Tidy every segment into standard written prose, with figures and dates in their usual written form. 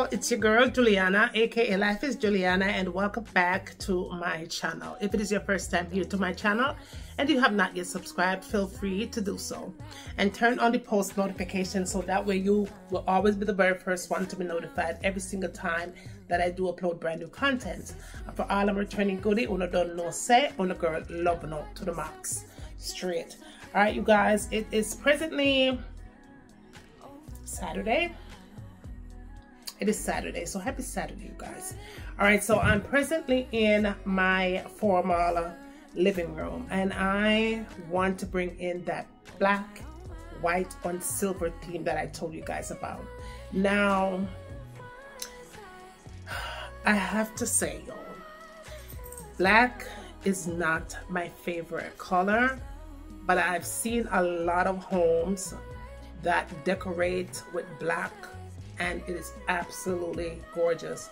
y'all, it's your girl Juliana, aka Life is Juliana, and welcome back to my channel. If it is your first time here to my channel and you have not yet subscribed, feel free to do so and turn on the post notifications so that way you will always be the very first one to be notified every single time that I do upload brand new content. And for all of our training goodie, uno don no se, uno girl love no to the max straight. All right, you guys, it is presently Saturday. It is Saturday, so happy Saturday, you guys. All right, so I'm presently in my formal living room, and I want to bring in that black, white on silver theme that I told you guys about. Now, I have to say, y'all, black is not my favorite color, but I've seen a lot of homes that decorate with black, and it is absolutely gorgeous.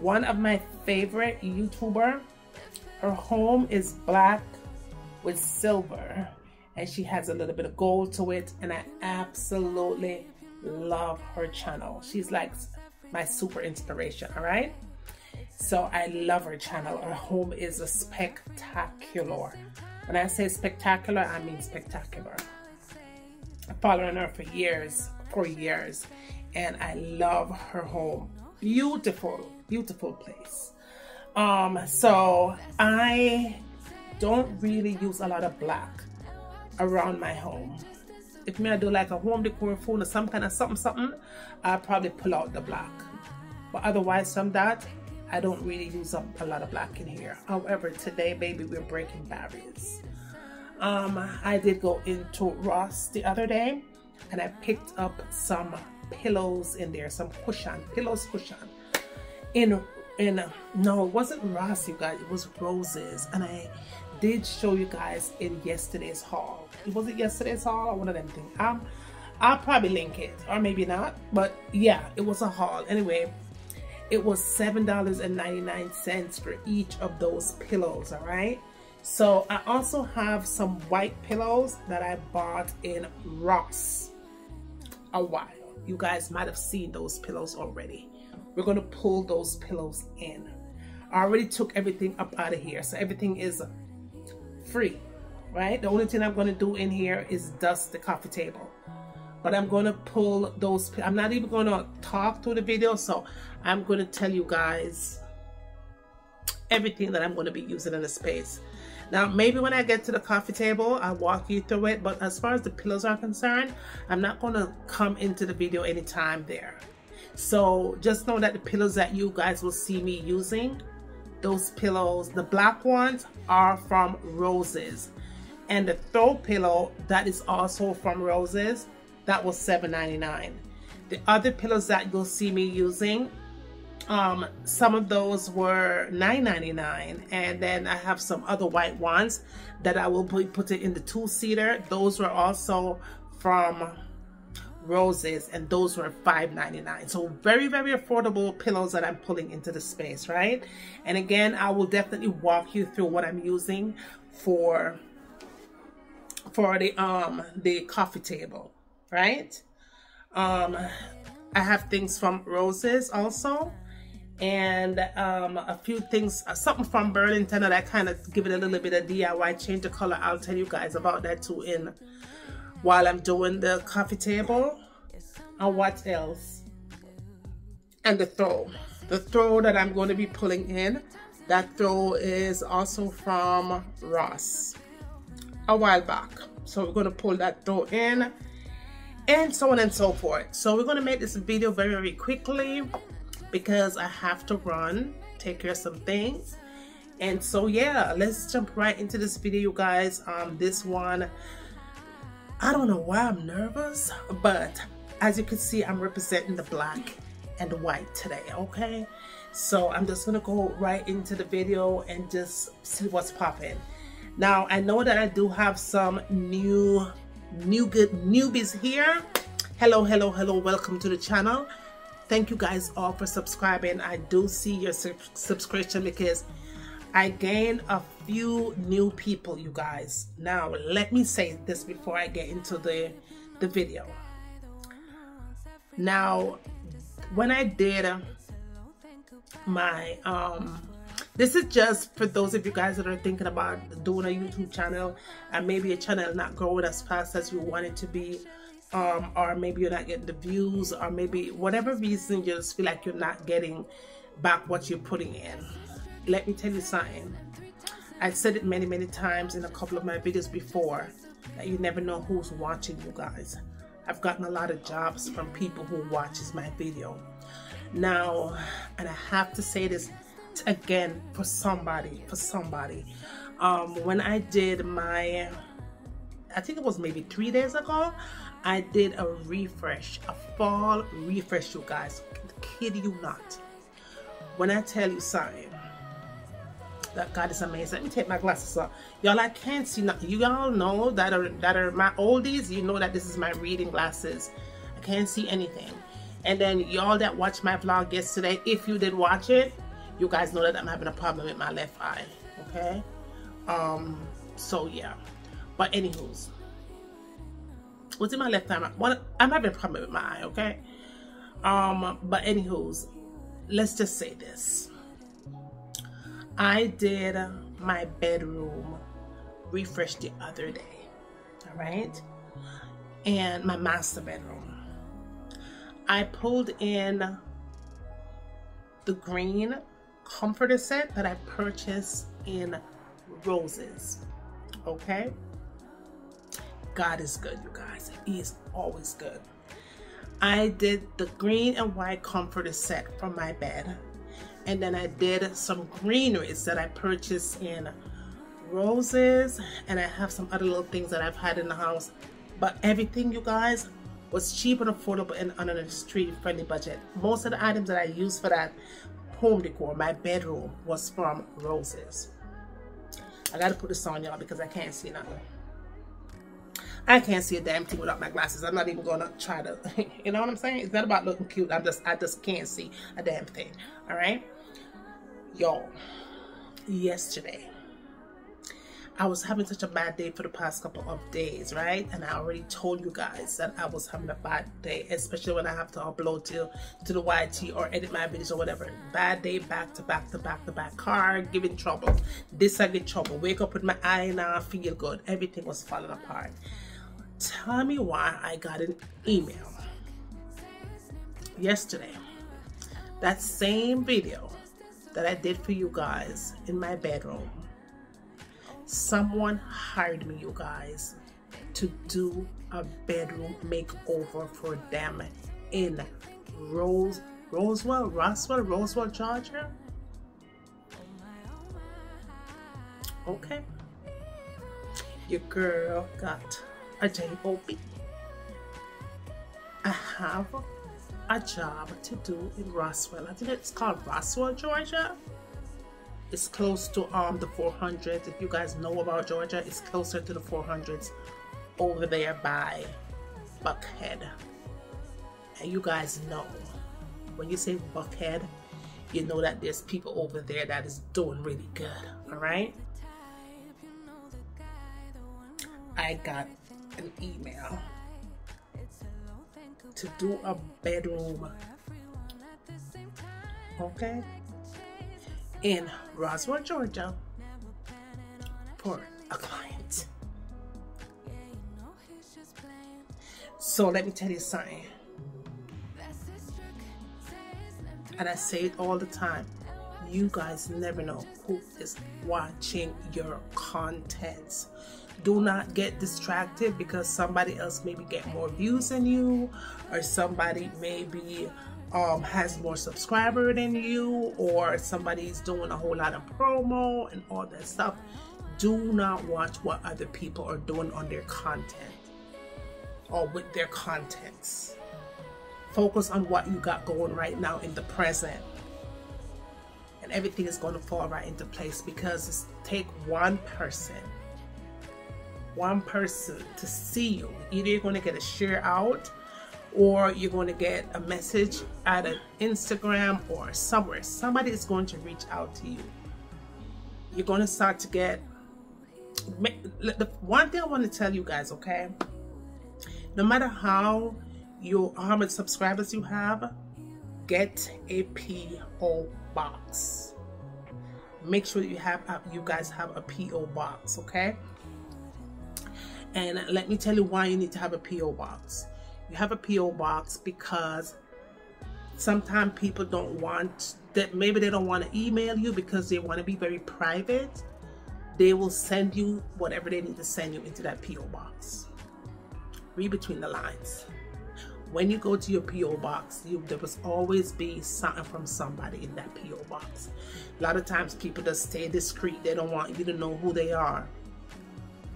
One of my favorite YouTuber, her home is black with silver, and she has a little bit of gold to it, and I absolutely love her channel. She's like my super inspiration, all right? So I love her channel. Her home is a spectacular. When I say spectacular, I mean spectacular. I've followed her for years, and I love her home. Beautiful, beautiful place. So I don't really use a lot of black around my home. If me I do like a home decor phone or some kind of something, I'll probably pull out the black. But otherwise from that, I don't really use up a lot of black in here. However, today, baby, we're breaking barriers. I did go into Ross the other day, and I picked up some pillows in there, some cushion no, it wasn't Ross, you guys, it was Roses. And I did show you guys in yesterday's haul. Was it yesterday's haul or one of them things? I'll probably link it, or maybe not, but yeah, it was a haul anyway. It was $7.99 for each of those pillows, all right? So I also have some white pillows that I bought in Ross a while. You guys might have seen those pillows already. We're gonna pull those pillows in. I already took everything up out of here, so everything is free, right? The only thing I'm gonna do in here is dust the coffee table. But I'm gonna pull those, I'm not even gonna talk through the video, so I'm gonna tell you guys everything that I'm gonna be using in the space. Now, maybe when I get to the coffee table, I'll walk you through it, but as far as the pillows are concerned, I'm not gonna come into the video anytime there. So just know that the pillows that you guys will see me using, those pillows, the black ones are from Roses. And the throw pillow, that is also from Roses, that was $7.99. The other pillows that you'll see me using, some of those were $9.99, and then I have some other white ones that I will put it in the two-seater. Those were also from Roses, and those were $5.99. So very, very affordable pillows that I'm pulling into the space, right? And again, I will definitely walk you through what I'm using for the coffee table, right? I have things from Roses also, and a few things, something from Burlington that I kind of give it a little bit of DIY, change the color. I'll tell you guys about that too in while I'm doing the coffee table. And what else? And the throw. The throw that I'm going to be pulling in, that throw is also from Ross a while back. So we're going to pull that throw in, and so on and so forth. So we're going to make this video very, very quickly because I have to run, take care of some things. And so yeah, let's jump right into this video, you guys. This one, I don't know why I'm nervous, but as you can see, I'm representing the black and white today, okay? So I'm just gonna go right into the video and just see what's popping. Now, I know that I do have some newbies here. Hello, welcome to the channel. Thank you guys all for subscribing. I do see your subscription because I gained a few new people, you guys. Now let me say this before I get into the video. Now when I did my this is just for those of you guys that are thinking about doing a YouTube channel and maybe your channel is not growing as fast as you want it to be, or maybe you're not getting the views, or maybe whatever reason you just feel like you're not getting back what you're putting in. Let me tell you something. I've said it many, many times in a couple of my videos before, that you never know who's watching you guys. I've gotten a lot of jobs from people who watches my video. Now, and I have to say this again for somebody. When I did my, I think it was maybe 3 days ago, I did a refresh, a fall refresh, you guys. Kid you not. When I tell you something, that God is amazing. Let me take my glasses off. Y'all, I can't see nothing. You all know that are my oldies. You know that this is my reading glasses. I can't see anything. And then y'all that watched my vlog yesterday, if you did watch it, you guys know that I'm having a problem with my left eye. Okay? So yeah. But anywho's, what's in my left eye? I'm having a problem with my eye, okay? But anywho's, let's just say this. I did my bedroom refresh the other day, all right? And my master bedroom. I pulled in the green comforter set that I purchased in Roses, okay? God is good, you guys. He is always good. I did the green and white comforter set from my bed. And then I did some greeneries that I purchased in Roses, and I have some other little things that I've had in the house. But everything, you guys, was cheap and affordable and on a street-friendly budget. Most of the items that I used for that home decor, my bedroom, was from Roses. I gotta put this on, y'all, because I can't see nothing. I can't see a damn thing without my glasses. I'm not even gonna try to, you know what I'm saying? It's not about looking cute. I just can't see a damn thing. All right, y'all. Yesterday, I was having such a bad day for the past couple of days, right? And I already told you guys that I was having a bad day, especially when I have to upload to the YT or edit my videos or whatever. Bad day, back to back to back to back. Car giving trouble. This I get trouble. Wake up with my eye now, feel good. Everything was falling apart. Tell me why I got an email yesterday. That same video that I did for you guys in my bedroom, someone hired me, you guys, to do a bedroom makeover for them in Roswell, Georgia. Okay, your girl got a job. I have a job to do in Roswell. I think it's called Roswell, Georgia. It's close to the 400s. If you guys know about Georgia, it's closer to the 400s over there by Buckhead. And you guys know, when you say Buckhead, you know that there's people over there that is doing really good, all right? I got an email to do a bedroom, okay, in Roswell, Georgia, for a client. So let me tell you something, and I say it all the time, you guys never know who is watching your contents. Do not get distracted because somebody else maybe get more views than you, or somebody maybe has more subscriber than you, or somebody's doing a whole lot of promo and all that stuff. Do not watch what other people are doing on their content or with their contents. Focus on what you got going right now in the present, and everything is going to fall right into place, because it's take one person to see you. Either you're going to get a share out, or you're going to get a message at an Instagram or somewhere. Somebody is going to reach out to you. You're going to start to get, the one thing I want to tell you guys, okay, no matter how much subscribers you have, get a P.O. box. Make sure you have you guys have a P.O. box, okay? And let me tell you why you need to have a P.O. box. You have a P.O. box because sometimes people don't want that. Maybe they don't want to email you because they want to be very private. They will send you whatever they need to send you into that P.O. box. Read between the lines. When you go to your P.O. box, there will always be something from somebody in that P.O. box. A lot of times people just stay discreet. They don't want you to know who they are.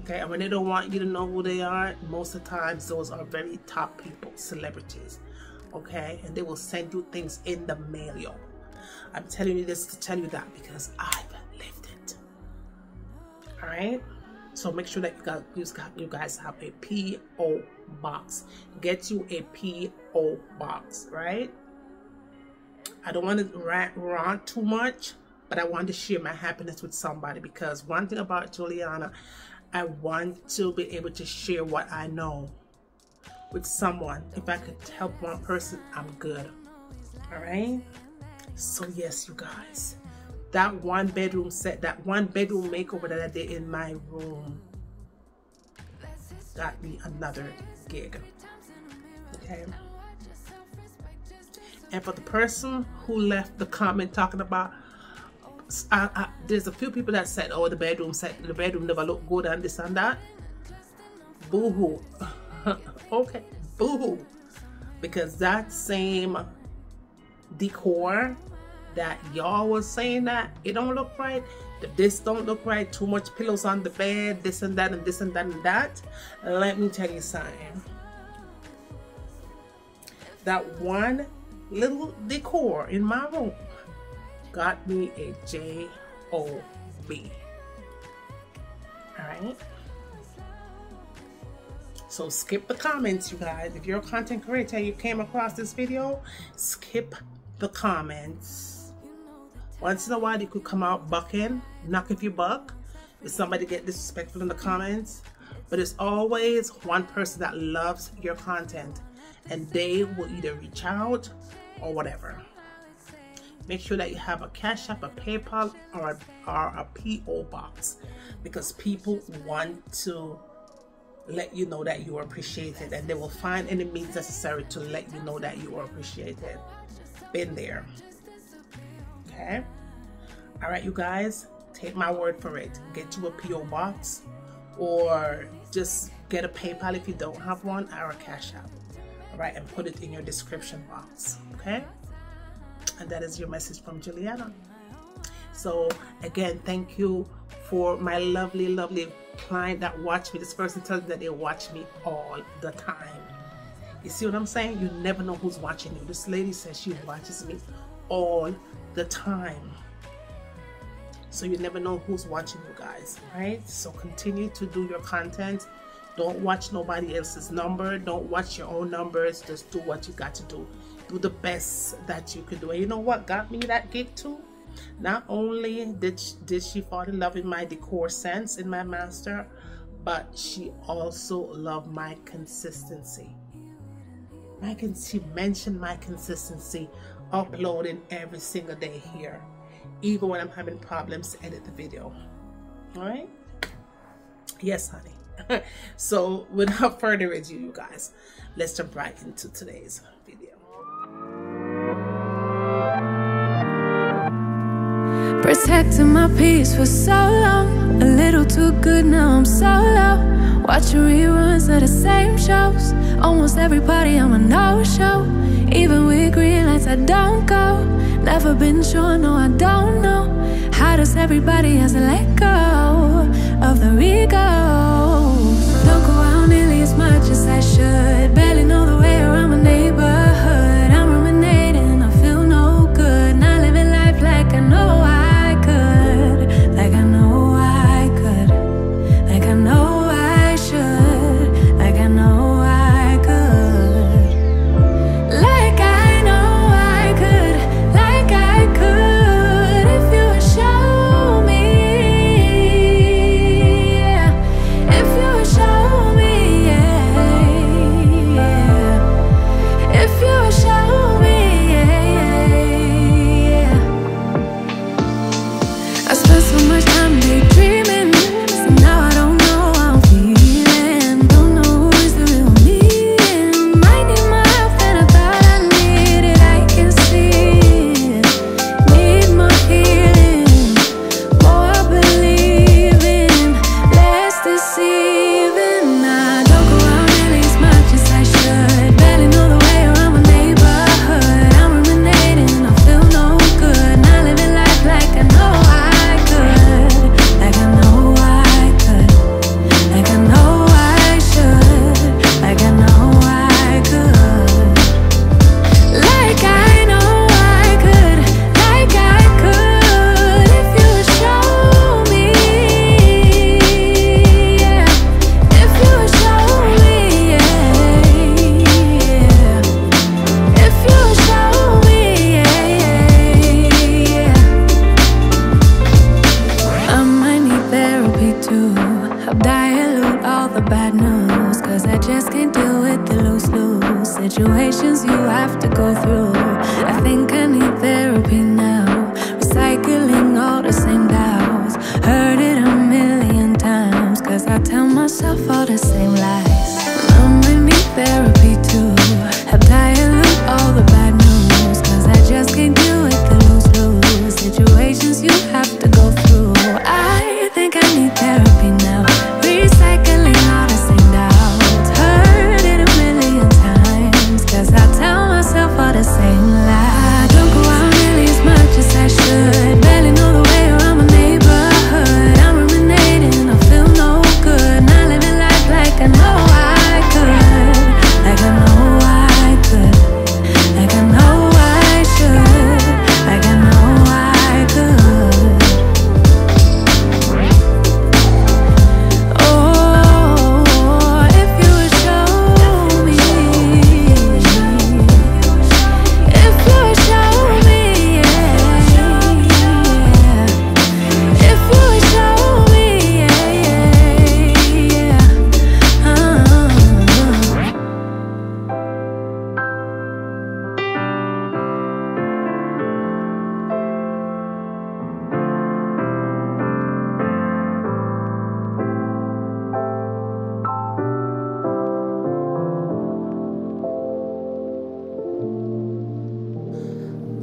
Okay, and when they don't want you to know who they are, most of the times those are very top people, celebrities, okay? And they will send you things in the mail, yo. I'm telling you this to tell you that because I've lived it, all right? So make sure that you guys have a P.O. box. Get you a P.O. box, right? I don't want to rant too much, but I want to share my happiness with somebody because one thing about Juliana, I want to be able to share what I know with someone. If I could help one person, I'm good. All right? So yes, you guys, that one bedroom set, that one bedroom makeover that I did in my room got me another gig. Okay? And for the person who left the comment talking about, there's a few people that said, oh, the bedroom never looked good and this and that. Boo-hoo. Okay, boo-hoo. Because that same decor that y'all was saying that it don't look right, this don't look right, too much pillows on the bed, this and that and this and that and that. Let me tell you something. That one little decor in my room got me a J.O.B. Alright? So skip the comments, you guys. If you're a content creator and you came across this video, skip the comments. Once in a while, you could come out bucking, knock if you buck, if somebody get disrespectful in the comments. But it's always one person that loves your content and they will either reach out or whatever. Make sure that you have a Cash App, a PayPal, or a P.O. box because people want to let you know that you are appreciated and they will find any means necessary to let you know that you are appreciated. Been there. Okay? All right, you guys, take my word for it. Get you a P.O. box or just get a PayPal if you don't have one or a Cash App. All right, and put it in your description box. Okay? And that is your message from Juliana. So again, thank you for my lovely, lovely client that watched me. This person tells me that they watch me all the time. You see what I'm saying? You never know who's watching you. This lady says she watches me all the time. So you never know who's watching you guys, right? So continue to do your content. Don't watch nobody else's number. Don't watch your own numbers. Just do what you got to do. Do the best that you could do. And you know what got me that gig too? Not only did she fall in love with my decor sense in my master, but she also loved my consistency. She mentioned my consistency, uploading every single day here, even when I'm having problems to edit the video. All right? Yes, honey. So without further ado, you guys, let's jump right into today's video. Protecting my peace for so long, a little too good, now I'm solo. Watching reruns of the same shows, almost every party I'm a no-show. Even with green lights I don't go, never been sure, no I don't know. How does everybody has to let go of the ego? Don't go out nearly as much as I should. Barely know the way around my neighborhood. I'm ruminating, I feel no good. Not living life like I know I could. Like I know I could. Like I know I should. Like I know I could. Like I know I could. Like I could if you would show me. situations you have to go through. I think I need therapy now, recycling all the same doubts. Heard it a million times, cause I tell myself all the same lies. Mom, I need therapy too. I'm tired of all the bad news, cause I just can't deal with the lose-lose situations you have to go through. I think I need therapy now, recycling all the same doubts. Heard it a million times, cause I tell myself all the same lies. I don't go out nearly as much as I should, barely know the way around my neighborhood. I'm ruminating, I feel no good, not living life like I know I could, like I know I could, like I know I should, like I know I could. Oh, if you would show me, if you would show me, yeah. If you would show me, yeah.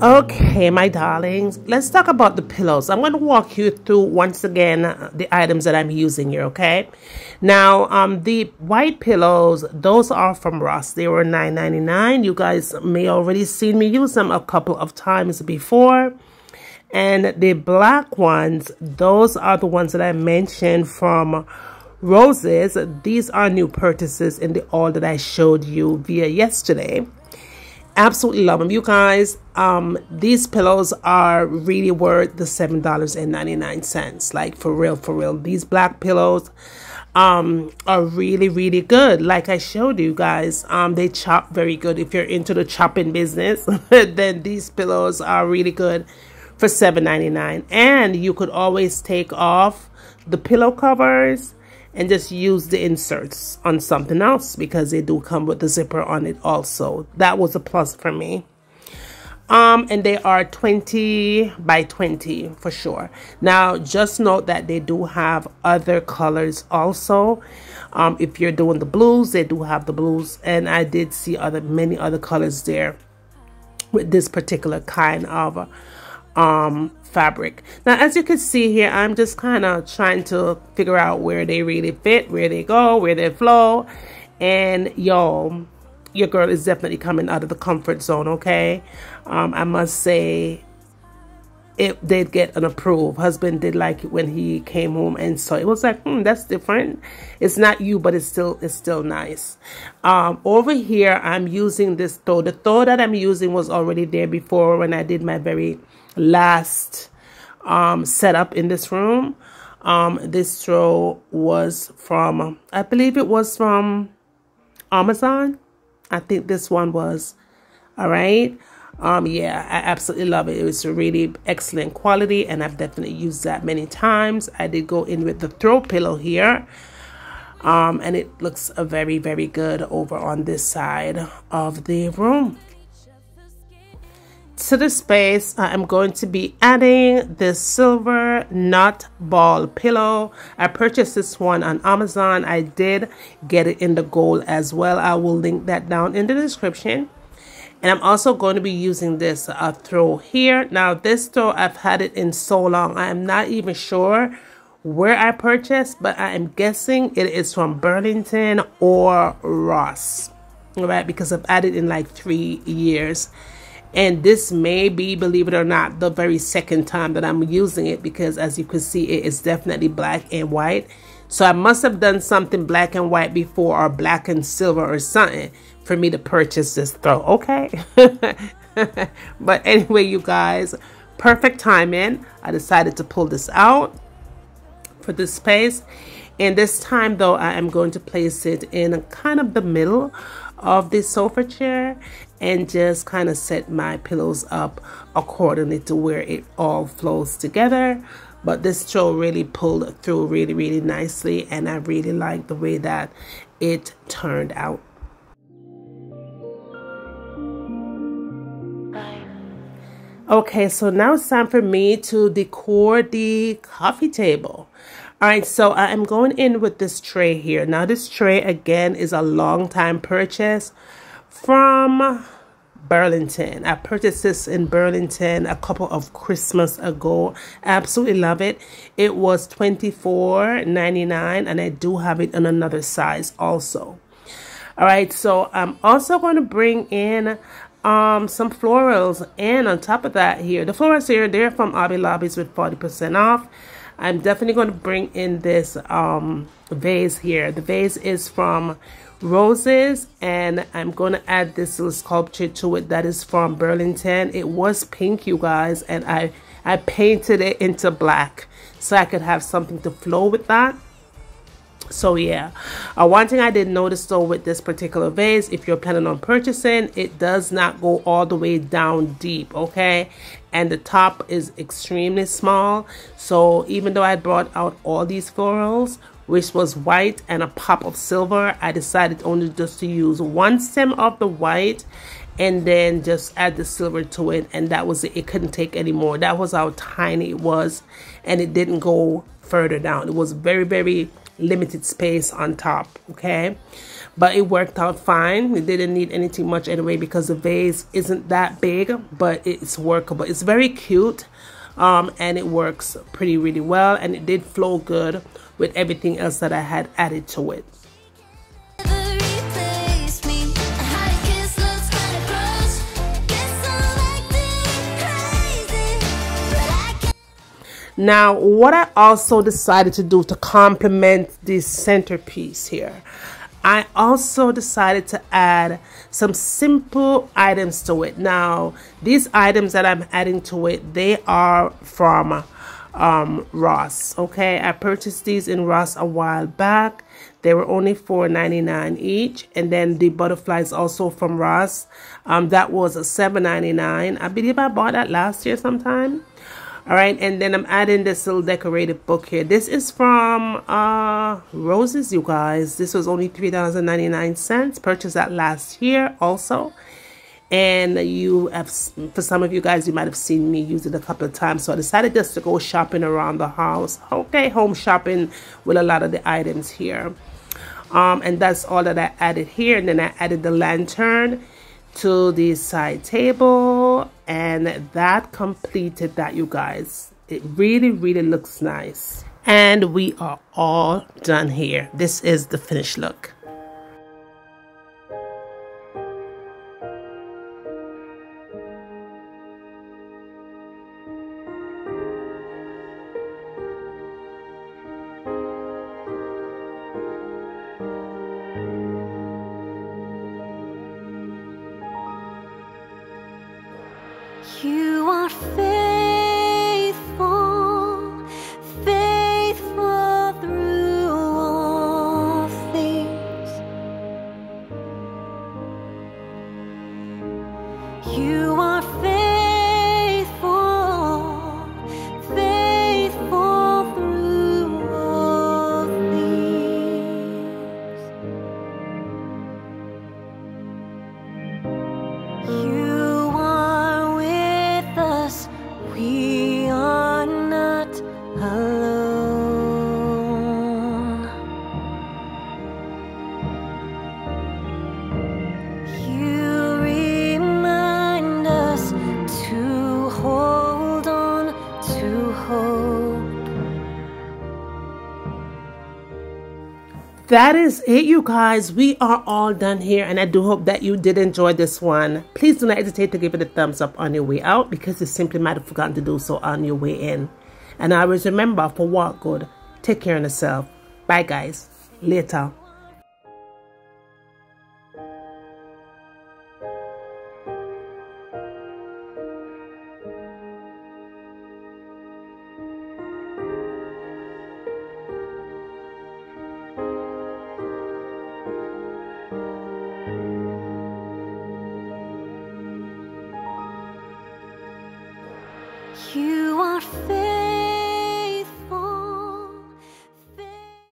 Okay, my darlings, let's talk about the pillows. I'm going to walk you through once again the items that I'm using here, okay? Now, the white pillows, those are from Ross. They were $9.99. You guys may already seen me use them a couple of times before. And the black ones, those are the ones that I mentioned from Roses. These are new purchases in the haul that I showed you via yesterday. Absolutely love them, you guys. These pillows are really worth the $7.99, like for real. These black pillows are really good. Like I showed you guys, they chop very good. If you're into the chopping business, then these pillows are really good for $7.99. and you could always take off the pillow covers and just use the inserts on something else, because they do come with the zipper on it also. That was a plus for me. And they are 20 by 20 for sure. Now, just note that they do have other colors also. If you're doing the blues, they do have the blues. And I did see many other colors there with this particular kind of fabric. Now, as you can see here, I'm just kind of trying to figure out where they really fit, where they go, where they flow. And yo, your girl is definitely coming out of the comfort zone, okay? I must say, it did get an approved. Husband did like it when he came home and saw it. It was like, that's different. It's not you, but it's still nice. Over here, I'm using this throw. The throw that I'm using was already there before when I did my very last setup in this room. This throw was from, I believe it was from Amazon. I think this one was. All right. Yeah, I absolutely love it. It was a really excellent quality, and I've definitely used that many times. I did go in with the throw pillow here. And it looks very good over on this side of the room. To the space, I'm going to be adding this silver nut ball pillow. I purchased this one on Amazon. I did get it in the gold as well. I will link that down in the description. And I'm also going to be using this throw here. Now, this throw, I've had it in so long. I am not even sure where I purchased, but I am guessing it is from Burlington or Ross. All right, because I've had it in like 3 years. And this may be, believe it or not, the very second time that I'm using it, because as you can see, it is definitely black and white. So I must have done something black and white before, or black and silver or something, for me to purchase this throw, okay? But anyway, you guys, perfect timing. I decided to pull this out for this space. And this time, though, I am going to place it in kind of the middle of this sofa chair and just kind of set my pillows up accordingly to where it all flows together. But this throw really pulled through really nicely, and I really like the way that it turned out. Okay, so now it's time for me to decor the coffee table. All right, so I'm going in with this tray here. Now this tray, again, is a long time purchase from Burlington. I purchased this in Burlington a couple of Christmas ago. I absolutely love it. It was $24.99, and I do have it in another size also. All right, so I'm also going to bring in some florals, and on top of that here, the florals here, they're from Hobby Lobby's with 40% off. I'm definitely going to bring in this vase here. The vase is from Roses, and I'm going to add this little sculpture to it that is from Burlington. It was pink, you guys, and I painted it into black so I could have something to flow with that. So yeah, one thing I did notice though with this particular vase, if you're planning on purchasing, it does not go all the way down deep, okay? And the top is extremely small. So even though I brought out all these florals, which was white and a pop of silver, I decided only just to use one stem of the white and then just add the silver to it, and that was it. It couldn't take any more. That was how tiny it was, and it didn't go further down. It was very, very limited space on top, okay? But it worked out fine. We didn't need anything much anyway because the vase isn't that big, but it's workable. It's very cute, and it works really well, and it did flow good with everything else that I had added to it. Now, what I also decided to do to complement this centerpiece here, I also decided to add some simple items to it. Now, these items that I'm adding to it, they are from Ross, okay? I purchased these in Ross a while back. They were only $4.99 each. And then the butterflies also from Ross. That was $7.99. I believe I bought that last year sometime. All right, and then I'm adding this little decorative book here. This is from Roses, you guys. This was only $3.99. Purchased that last year also. And you have, for some of you guys, you might have seen me use it a couple of times. So I decided just to go shopping around the house. Okay, home shopping with a lot of the items here. And that's all that I added here. And then I added the lantern to the side table, and that completed that, you guys. It really looks nice, and we are all done here. This is the finished look. You are faithful, faithful through all things. You are faithful, faithful through all things. You That is it, you guys. We are all done here, and I do hope that you did enjoy this one. Please do not hesitate to give it a thumbs up on your way out, because you simply might have forgotten to do so on your way in. And always remember, for what good, take care of yourself. Bye, guys. Later. You are fair.